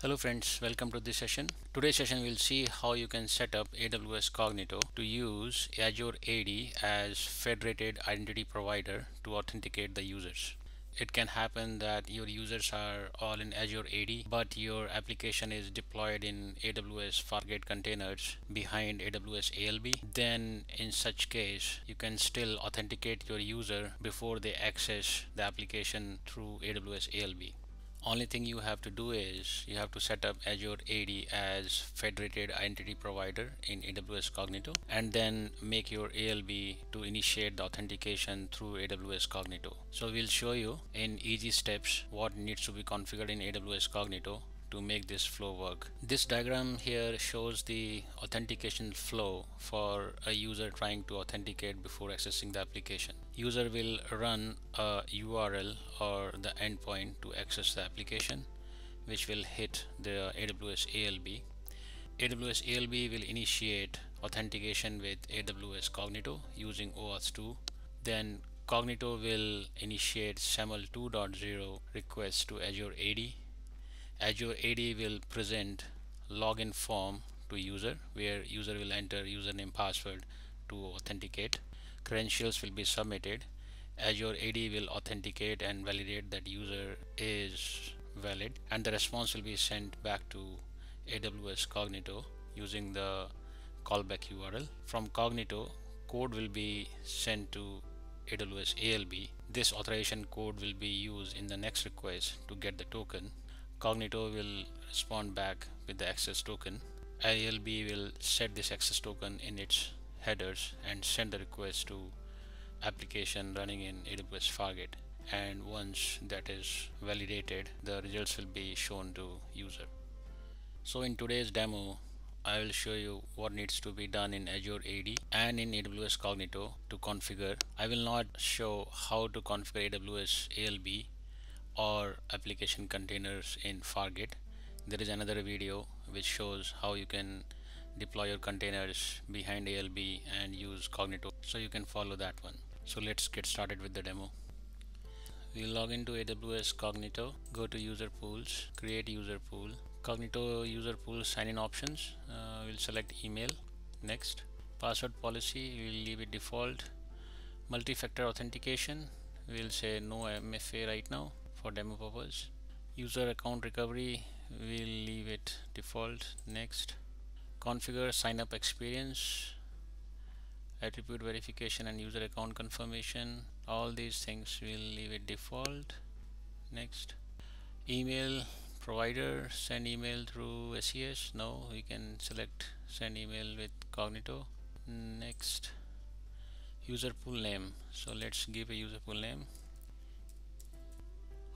Hello friends, welcome to this session. Today's session we'll see how you can set up AWS Cognito to use Azure AD as federated identity provider to authenticate the users. It can happen that your users are all in Azure AD, but your application is deployed in AWS Fargate containers behind AWS ALB. Then in such case, you can still authenticate your user before they access the application through AWS ALB. Only thing you have to do is you have to set up Azure AD as federated identity provider in AWS Cognito and then make your ALB to initiate the authentication through AWS Cognito. So we'll show you in easy steps what needs to be configured in AWS Cognito to make this flow work. This diagram here shows the authentication flow for a user trying to authenticate before accessing the application. User will run a URL or the endpoint to access the application, which will hit the AWS ALB. AWS ALB will initiate authentication with AWS Cognito using OAuth 2. Then Cognito will initiate SAML 2.0 requests to Azure AD. Azure AD will present login form to user where user will enter username password to authenticate. Credentials will be submitted. Azure AD will authenticate and validate that user is valid, and the response will be sent back to AWS Cognito using the callback URL. From Cognito, code will be sent to AWS ALB. This authorization code will be used in the next request to get the token. Cognito will respond back with the access token. ALB will set this access token in its headers and send the request to application running in AWS Fargate. And once that is validated, the results will be shown to user. So in today's demo, I will show you what needs to be done in Azure AD and in AWS Cognito to configure. I will not show how to configure AWS ALB or application containers in Fargate. There is another video which shows how you can deploy your containers behind ALB and use Cognito, so you can follow that one. So let's get started with the demo. We log into AWS Cognito, go to user pools, create user pool, Cognito user pool sign in options. We'll select email, next. Password policy, we'll leave it default. Multi-factor authentication, we'll say no MFA right now for demo purpose. User account recovery, we'll leave it default, next. Configure sign up experience, attribute verification and user account confirmation, all these things we'll leave it default, next. Email provider, send email through SES, no, we can select send email with Cognito, next. User pool name, so let's give a user pool name.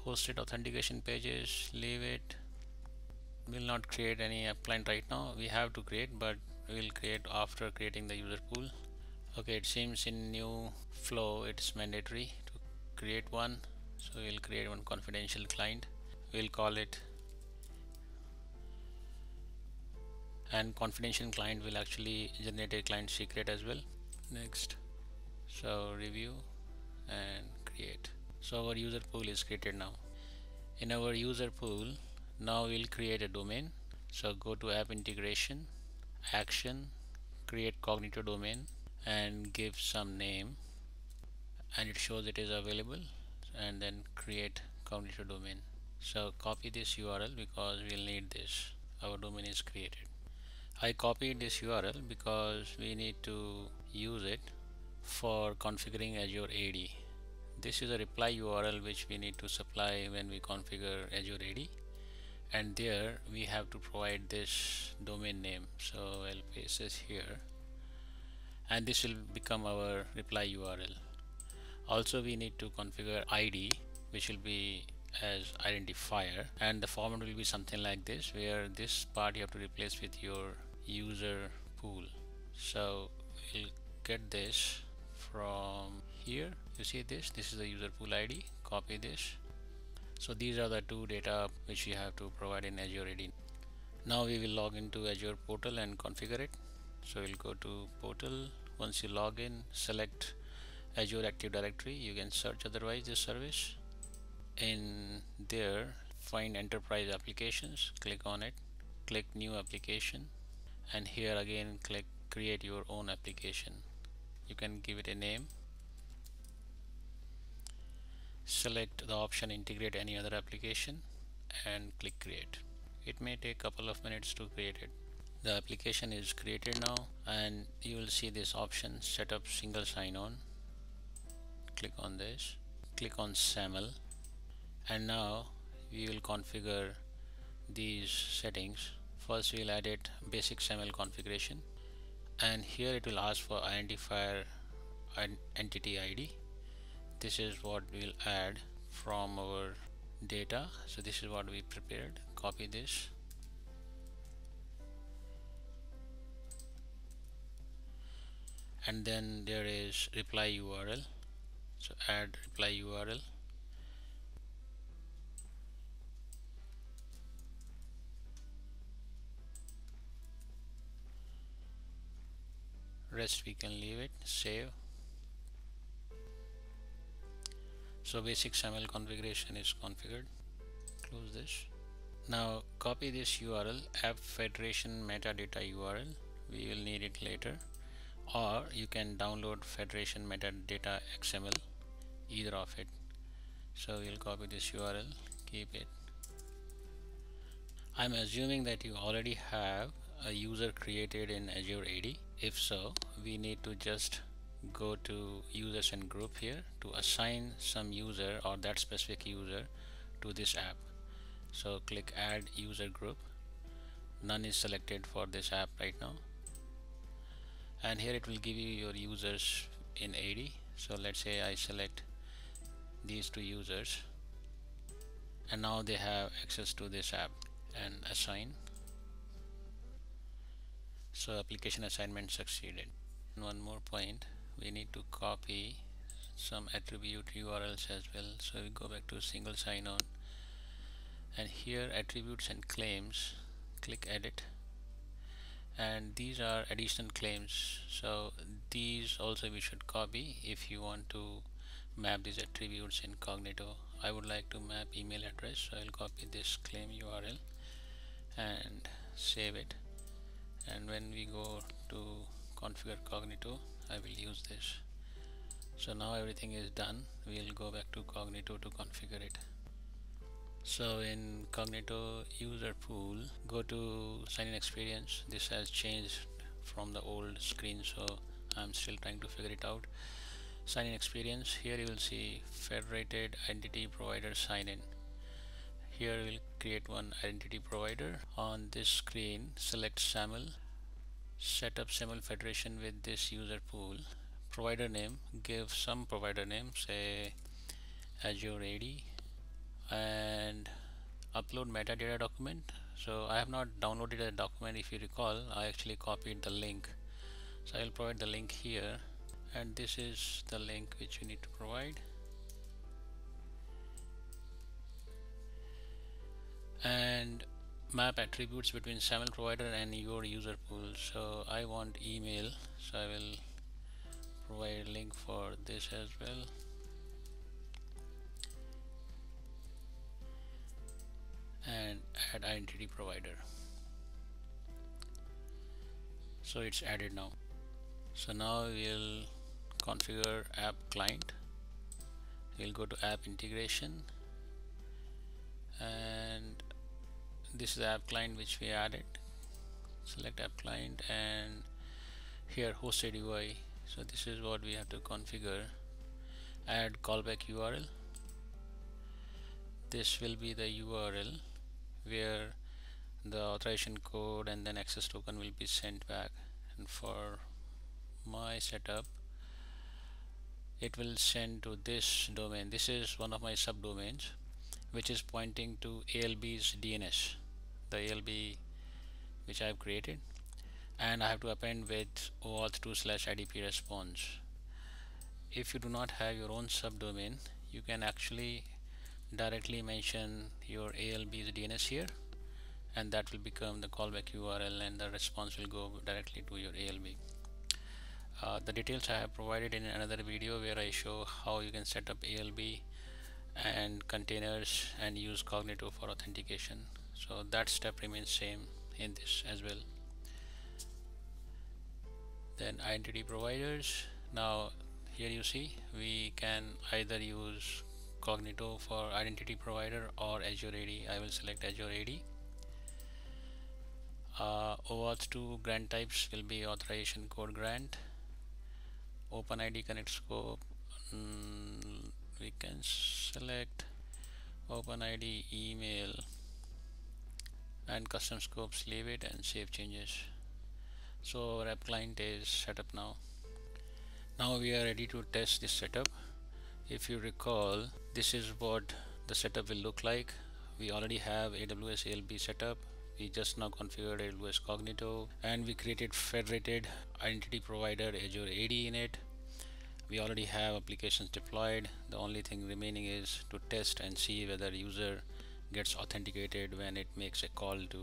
Hosted authentication pages, leave it. We'll not create any appliance right now. We have to create, but we'll create after creating the user pool. Okay, it seems in new flow it's mandatory to create one, so we'll create one confidential client. We'll call it, and confidential client will actually generate a client secret as well. Next, so review and create. So our user pool is created now. In our user pool, now we'll create a domain. So go to app integration, action, create Cognito domain and give some name, and it shows it is available, and then create Cognito domain. So copy this URL because we'll need this. Our domain is created. I copied this URL because we need to use it for configuring Azure AD. This is a reply URL which we need to supply when we configure Azure AD, and there we have to provide this domain name. So I'll paste this here, and this will become our reply URL. Also we need to configure ID, which will be as identifier, and the format will be something like this, where this part you have to replace with your user pool. So we'll get this from here. You see this is the user pool ID. Copy this. So these are the two data which you have to provide in Azure AD. Now we will log into Azure portal and configure it. So we'll go to portal. Once you log in, select Azure Active Directory. You can search otherwise this service. In there, find enterprise applications, click on it, click new application, and here again click create your own application. You can give it a name. Select the option integrate any other application and click create. It may take a couple of minutes to create it. The application is created now, and you will see this option set up single sign-on. Click on this, click on SAML, and now we will configure these settings. First we will add it basic SAML configuration, and here it will ask for identifier and entity ID. This is what we will add from our data. So this is what we prepared. Copy this, and then there is reply URL. So add reply URL, rest we can leave it, save. So basic SAML configuration is configured. Close this. Now copy this URL, app federation metadata URL. We will need it later, or you can download federation metadata XML, either of it. So we'll copy this URL, keep it. I'm assuming that you already have a user created in Azure AD. If so, we need to just go to users and group here to assign some user or that specific user to this app. So click add user group. None is selected for this app right now, and here it will give you your users in AD. So let's say I select these two users, and now they have access to this app, and assign. So application assignment succeeded. And one more point, we need to copy some attribute URLs as well. So we go back to single sign-on, and here attributes and claims, click edit, and these are additional claims. So these also we should copy if you want to map these attributes in Cognito. I would like to map email address, so I'll copy this claim URL and save it. And when we go to configure Cognito, I will use this. So now everything is done. We'll go back to Cognito to configure it. So in Cognito user pool, go to sign in experience. This has changed from the old screen, so I'm still trying to figure it out. Sign in experience, here you will see federated entity provider sign in. Here we'll create one identity provider. On this screen, select SAML, set up SAML federation with this user pool. Provider name, give some provider name, say Azure AD. And upload metadata document. So I have not downloaded a document. If you recall, I actually copied the link, so I'll provide the link here, and this is the link which you need to provide. And map attributes between SAML provider and your user pool. So I want email, so I will provide a link for this as well. And add identity provider. So it's added now. So now we'll configure app client. We'll go to app integration, and this is the app client which we added. Select app client, and here hosted UI. So this is what we have to configure. Add callback URL. This will be the URL where the authorization code and then access token will be sent back. And for my setup, it will send to this domain. This is one of my subdomains, which is pointing to ALB's DNS, the ALB which I have created, and I have to append with OAuth 2 / IDP response. If you do not have your own subdomain, you can actually directly mention your ALB's DNS here, and that will become the callback URL, and the response will go directly to your ALB. The details I have provided in another video where I show how you can set up ALB and containers and use Cognito for authentication. So that step remains same in this as well. Then identity providers. Now here you see we can either use Cognito for identity provider or Azure AD. I will select Azure AD. OAuth 2 grant types will be authorization code grant. OpenID connect scope, we can select OpenID email, and custom scopes leave it and save changes. So Rap client is set up now. Now we are ready to test this setup. If you recall, this is what the setup will look like. We already have AWS ALB setup. We just now configured AWS Cognito, and we created federated identity provider Azure AD in it. We already have applications deployed. The only thing remaining is to test and see whether user gets authenticated when it makes a call to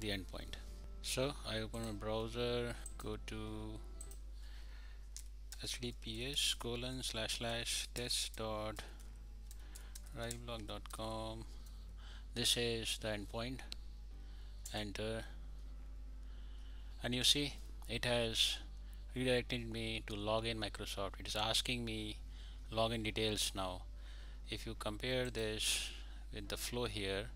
the endpoint. So I open my browser, go to https://test.raaviblog.com. This is the endpoint. Enter, and you see it has redirected me to login Microsoft. It is asking me login details now. If you compare this with the flow here,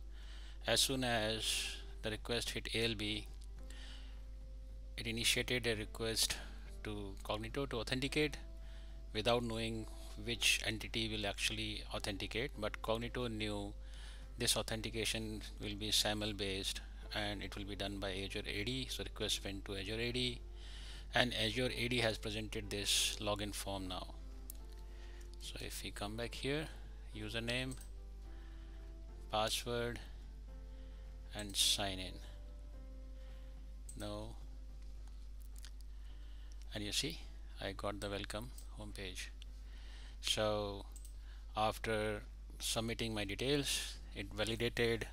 as soon as the request hit ALB, it initiated a request to Cognito to authenticate without knowing which entity will actually authenticate, but Cognito knew this authentication will be SAML based and it will be done by Azure AD. So request went to Azure AD, and Azure AD has presented this login form now. So if we come back here, username, password, and sign in. No, and you see I got the welcome homepage. So after submitting my details, it validated,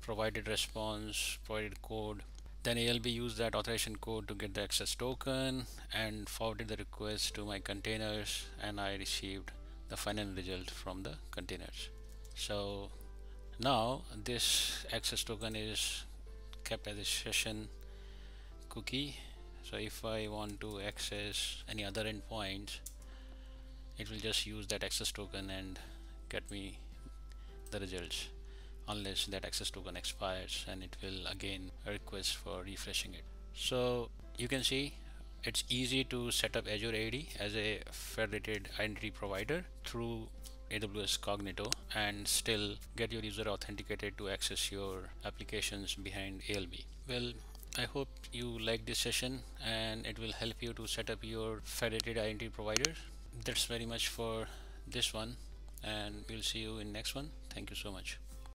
provided response, provided code. Then ALB used that authorization code to get the access token and forwarded the request to my containers, and I received the final result from the containers. So now this access token is kept as a session cookie. So if I want to access any other endpoint, it will just use that access token and get me the results, unless that access token expires, and it will again request for refreshing it. So you can see it's easy to set up Azure AD as a federated identity provider through AWS Cognito and still get your user authenticated to access your applications behind ALB. Well, I hope you like this session and it will help you to set up your federated identity provider. That's very much for this one, and we'll see you in next one. Thank you so much.